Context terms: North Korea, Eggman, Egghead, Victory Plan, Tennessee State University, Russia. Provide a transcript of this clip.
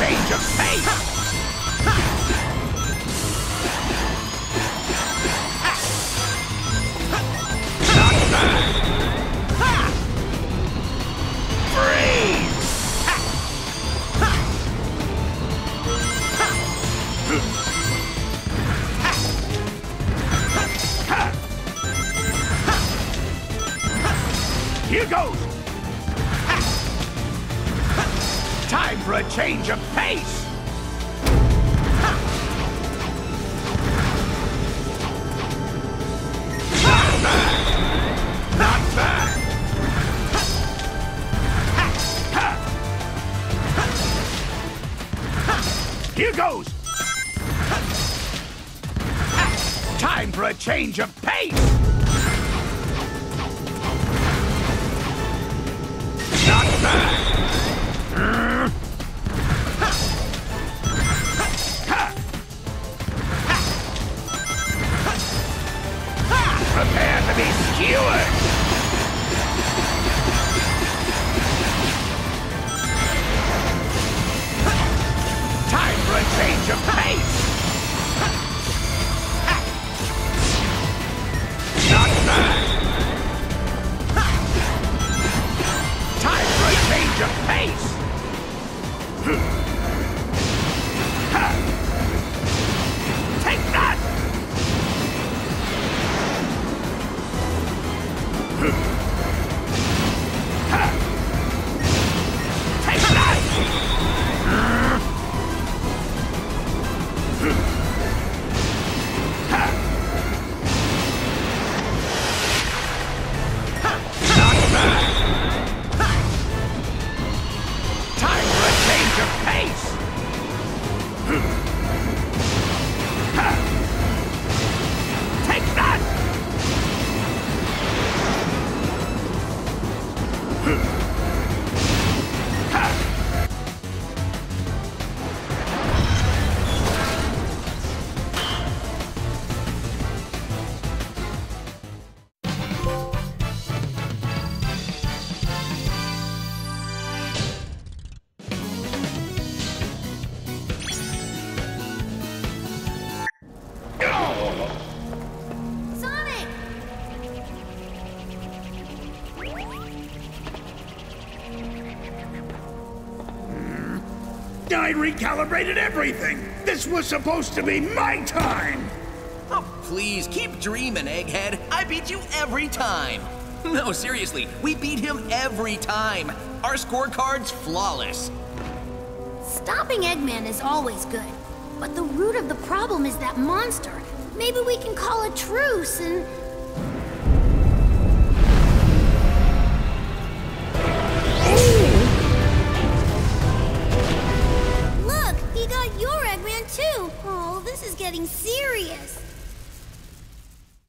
change of pace! Not bad! Freeze! Here goes! Time for a change of pace! Not bad! Not bad! Here goes! Time for a change of pace! Not bad! Prepare to be skewered! Time for a change of pace! Not bad! Time for a change of pace! Take that! I recalibrated everything! This was supposed to be my time! Oh, please, keep dreaming, Egghead. I beat you every time. No, seriously, we beat him every time. Our scorecard's flawless. Stopping Eggman is always good, but the root of the problem is that monster. Maybe we can call a truce and... Too. Oh, this is getting serious.